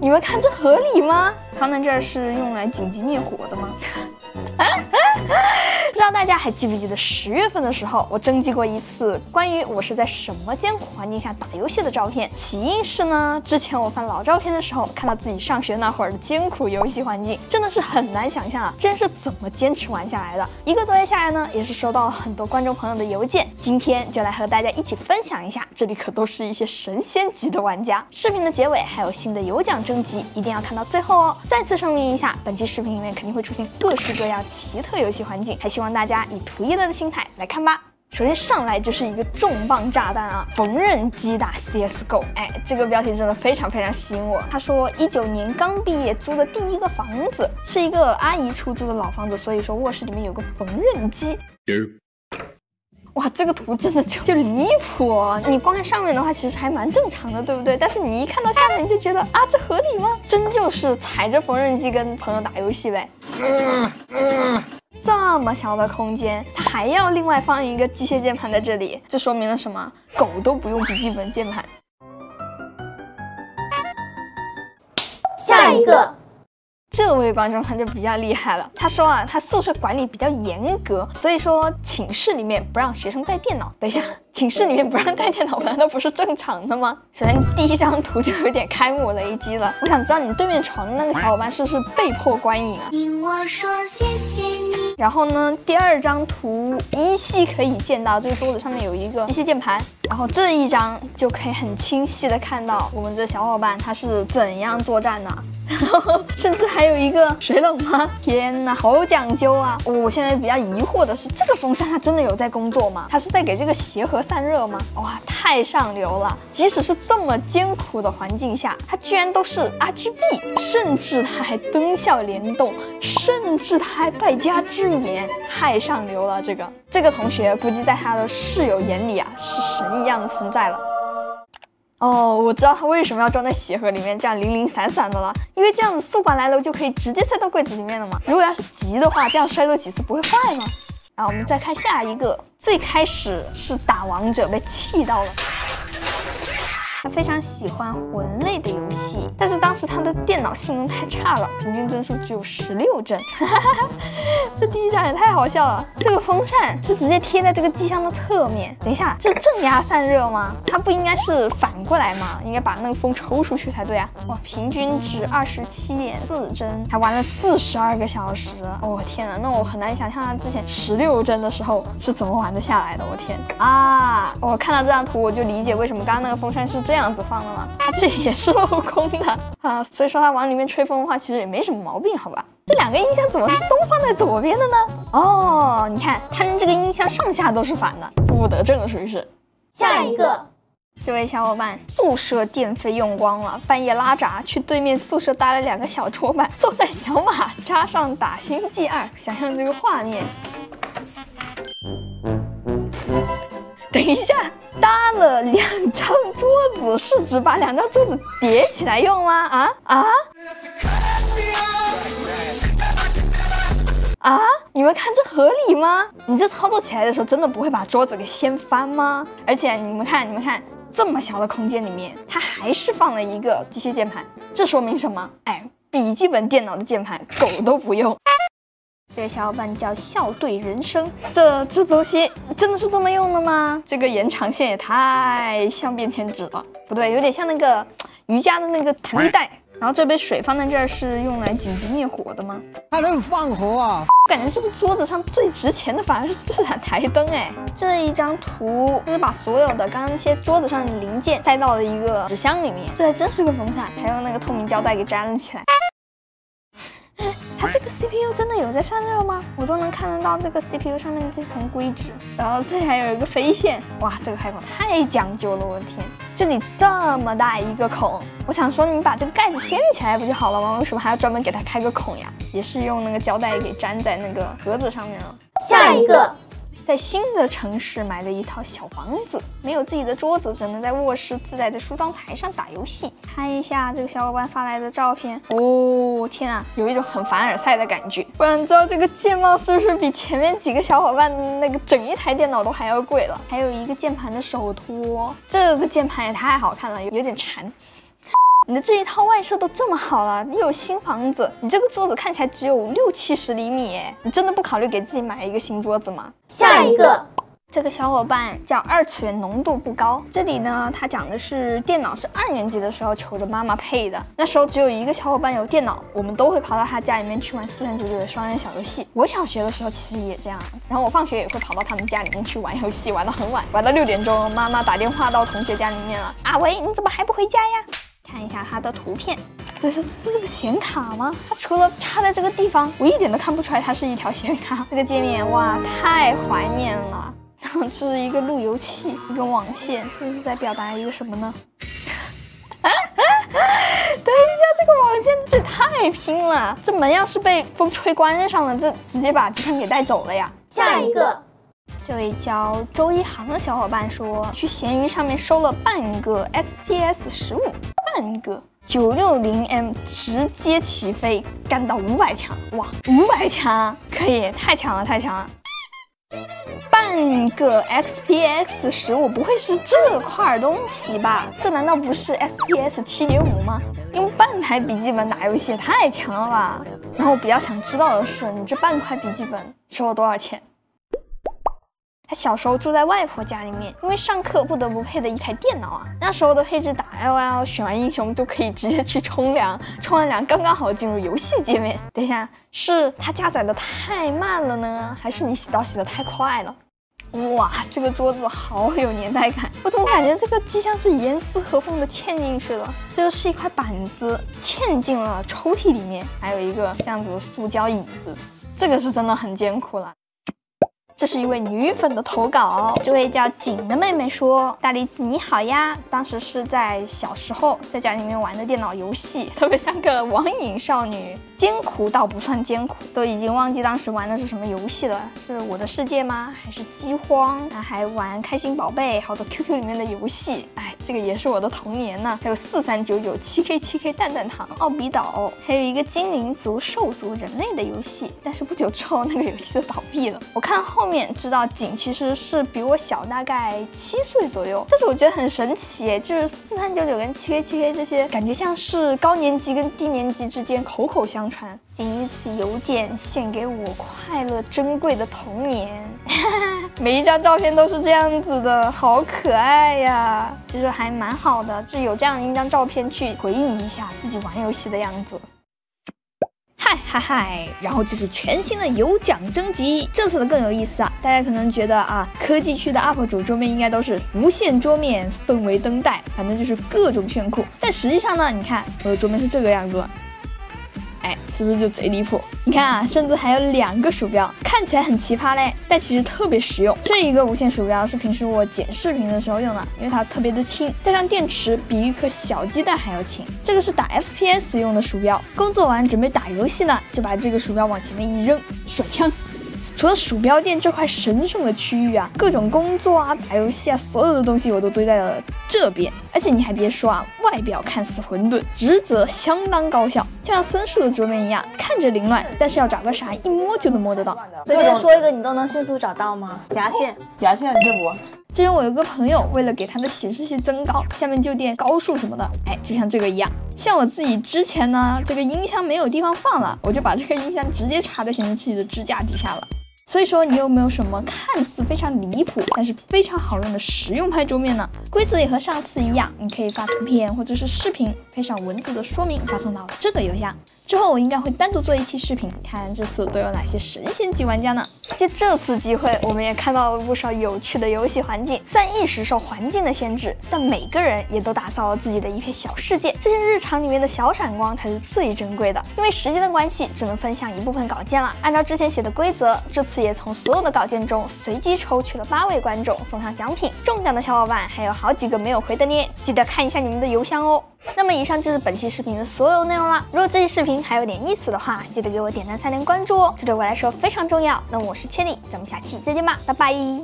你们看这合理吗？防弹罩是用来紧急灭火的吗？不知道大家还记不记得10月份的时候，我征集过一次关于我是在什么艰苦环境下打游戏的照片。起因是呢，之前我翻老照片的时候，看到自己上学那会儿的艰苦游戏环境，真的是很难想象啊，真是怎么坚持玩下来的。1个多月下来呢，也是收到了很多观众朋友的邮件，今天就来和大家一起分享一下，这里可都是一些神仙级的玩家。视频的结尾还有新的有奖征集，一定要看到最后哦。再次声明一下，本期视频里面肯定会出现各式各样奇特游戏环境，还希望大家以图一乐的心态来看吧。首先上来就是一个重磅炸弹啊！缝纫机打 CSGO， 哎，这个标题真的非常非常吸引我。他说19年刚毕业租的第一个房子是一个阿姨出租的老房子，所以说卧室里面有个缝纫机。哇，这个图真的就离谱哦！你光看上面的话，其实还蛮正常的，对不对？但是你一看到下面，你就觉得啊，这合理吗？真就是踩着缝纫机跟朋友打游戏呗。这么小的空间，它还要另外放一个机械键盘在这里，这说明了什么？狗都不用笔记本键盘。下一个。这位观众他就比较厉害了，他说啊，他宿舍管理比较严格，所以说寝室里面不让学生带电脑。等一下，寝室里面不让带电脑，难道不是正常的吗？首先第一张图就有点开我雷击了，我想知道你对面床那个小伙伴是不是被迫观影啊？听我说，谢谢你。然后呢，第2张图依稀可以见到这个桌子上面有一个机械键盘。然后这一张就可以很清晰的看到我们这小伙伴他是怎样作战的，然后甚至还有一个水冷吗？天哪，好讲究啊！我现在比较疑惑的是，这个风扇它真的有在工作吗？它是在给这个鞋盒散热吗？哇，太上流了！即使是这么艰苦的环境下，它居然都是 RGB， 甚至它还灯效联动，甚至它还败家之眼，太上流了！这个同学估计在他的室友眼里啊，是神一样的存在了。哦，我知道他为什么要装在鞋盒里面，这样零零散散的了，因为这样子宿管来楼就可以直接塞到柜子里面了嘛。如果要是急的话，这样摔多几次不会坏吗？然后我们再看下一个，最开始是打王者被气到了。他非常喜欢魂类的游戏，但是当时他的电脑性能太差了，平均帧数只有16帧。这第一张也太好笑了！这个风扇是直接贴在这个机箱的侧面。等一下，这正压散热吗？它不应该是反过来吗？应该把那个风抽出去才对啊！哇，平均值27.4帧，还玩了42个小时。我天哪，那我很难想象他之前16帧的时候是怎么玩得下来的。我天啊！我看到这张图我就理解为什么刚刚那个风扇是这样子放的嘛，这也是镂空的啊，所以说它往里面吹风的话，其实也没什么毛病，好吧？这两个音箱怎么是都放在左边的呢？哦，你看，它这个音箱上下都是反的，不得正属于是。下一个，这位小伙伴宿舍电费用光了，半夜拉闸去对面宿舍搭了2个小桌板，坐在小马扎上打星际2，想象这个画面。等一下。搭了2张桌子，是指把2张桌子叠起来用吗？啊！你们看这合理吗？你这操作起来的时候，真的不会把桌子给掀翻吗？而且你们看，这么小的空间里面，它还是放了一个机械键盘，这说明什么？哎，笔记本电脑的键盘，狗都不用。这位小伙伴叫笑对人生，这东西真的是这么用的吗？这个延长线也太像便签纸了，不对，有点像那个瑜伽的那个弹力带。然后这杯水放在这儿是用来紧急灭火的吗？还能放火啊！感觉这个桌子上最值钱的反而是这盏台灯哎。这一张图就是把所有的刚刚那些桌子上的零件塞到了一个纸箱里面，这还真是个风扇，还用那个透明胶带给粘了起来。它这个 CPU 真的有在散热吗？我都能看得到这个 CPU 上面这层硅脂，然后这里还有一个飞线，哇，这个开口太讲究了，我的天！这里这么大一个孔，我想说你把这个盖子掀起来不就好了吗？为什么还要专门给它开个孔呀？也是用那个胶带给粘在那个盒子上面了。下一个。在新的城市买了一套小房子，没有自己的桌子，只能在卧室自带的梳妆台上打游戏。看一下这个小伙伴发来的照片，哦，天啊，有一种很凡尔赛的感觉。我想知道这个键帽是不是比前面几个小伙伴那个整一台电脑都还要贵了？还有一个键盘的手托，这个键盘也太好看了，有点馋。你的这一套外设都这么好了，又有新房子，你这个桌子看起来只有60-70厘米哎，你真的不考虑给自己买一个新桌子吗？下一个。 这个小伙伴叫二次元浓度不高。这里呢，他讲的是电脑是2年级的时候求着妈妈配的。那时候只有一个小伙伴有电脑，我们都会跑到他家里面去玩4399的双人小游戏。我小学的时候其实也这样，然后我放学也会跑到他们家里面去玩游戏，玩到很晚，玩到6点钟，妈妈打电话到同学家里面了。啊喂，你怎么还不回家呀？看一下他的图片。 所以说这是个显卡吗？它除了插在这个地方，我一点都看不出来它是一条显卡。这个界面哇，太怀念了。这是一个路由器，一根网线，这是在表达一个什么呢？等一下，这个网线这也太拼了！这门要是被风吹关上上了，这直接把机箱给带走了呀。下一个。 这位叫周一航的小伙伴说，去闲鱼上面收了半个 FPS 15，半个960M 直接起飞，干到500强！哇，500强，可以，太强了，太强了！半个 XPX 15，不会是这块东西吧？这难道不是 XPS 7.5吗？用半台笔记本打游戏也太强了吧！然后我比较想知道的是，你这半块笔记本收了多少钱？ 他小时候住在外婆家里面，因为上课不得不配的一台电脑啊。那时候的配置打 LOL， 选完英雄就可以直接去冲凉，冲完凉刚刚好进入游戏界面。等一下，是他加载的太慢了呢，还是你洗澡洗的太快了？哇，这个桌子好有年代感！我怎么感觉这个机箱是严丝合缝的嵌进去了？这就是一块板子嵌进了抽屉里面，还有一个这样子的塑胶椅子，这个是真的很艰苦了。 这是一位女粉的投稿，这位叫景的妹妹说：“大栗子你好呀，当时是在小时候在家里面玩的电脑游戏，特别像个网瘾少女，艰苦倒不算艰苦，都已经忘记当时玩的是什么游戏了，是我的世界吗？还是饥荒？还玩开心宝贝，好多 QQ 里面的游戏，哎，这个也是我的童年呢。还有4399、7K、蛋蛋糖、奥比岛，还有一个精灵族、兽族、人类的游戏，但是不久之后那个游戏就倒闭了。我看后面。” 知道景其实是比我小大概7岁左右，但是我觉得很神奇，就是4399跟7K这些，感觉像是高年级跟低年级之间口口相传。仅以此邮件献给我快乐珍贵的童年，每一张照片都是这样子的，好可爱呀！其实还蛮好的，就有这样一张照片去回忆一下自己玩游戏的样子。 嗨嗨嗨！然后就是全新的有奖征集，这次的更有意思啊！大家可能觉得啊，科技区的 UP 主桌面应该都是无线桌面、氛围灯带，反正就是各种炫酷。但实际上呢，你看我的桌面是这个样子，哎，是不是就贼离谱？你看啊，甚至还有2个鼠标，看起来很奇葩嘞，但其实特别实用。这一个无线鼠标是平时我剪视频的时候用的，因为它特别的轻，带上电池比一颗小鸡蛋还要轻。 这个是打 FPS 用的鼠标，工作完准备打游戏呢，就把这个鼠标往前面一扔，甩枪。除了鼠标垫这块神圣的区域啊，各种工作啊、打游戏啊，所有的东西我都堆在了这边。而且你还别说啊，外表看似混沌，实则相当高效，就像森树的桌面一样，看着凌乱，但是要找个啥一摸就能摸得到。随便说一个你都能迅速找到吗？夹线，夹线，你这不？ 之前我有个朋友，为了给他的显示器增高，下面就垫高数什么的，哎，就像这个一样。像我自己之前呢，这个音箱没有地方放了，我就把这个音箱直接插在显示器的支架底下了。所以说，你有没有什么看似非常离谱，但是非常好用的实用派桌面呢？规则也和上次一样，你可以发图片或者是视频，配上文字的说明，发送到这个邮箱。之后我应该会单独做一期视频，看这次都有哪些神仙级玩家呢？ 借这次机会，我们也看到了不少有趣的游戏环境。虽然一时受环境的限制，但每个人也都打造了自己的一片小世界。这些日常里面的小闪光才是最珍贵的。因为时间的关系，只能分享一部分稿件了。按照之前写的规则，这次也从所有的稿件中随机抽取了8位观众，送上奖品。中奖的小伙伴还有好几个没有回的呢，记得看一下你们的邮箱哦。 那么以上就是本期视频的所有内容啦。如果这期视频还有点意思的话，记得给我点赞、3连关注哦，这对我来说非常重要。那么我是千里，咱们下期再见吧，拜拜。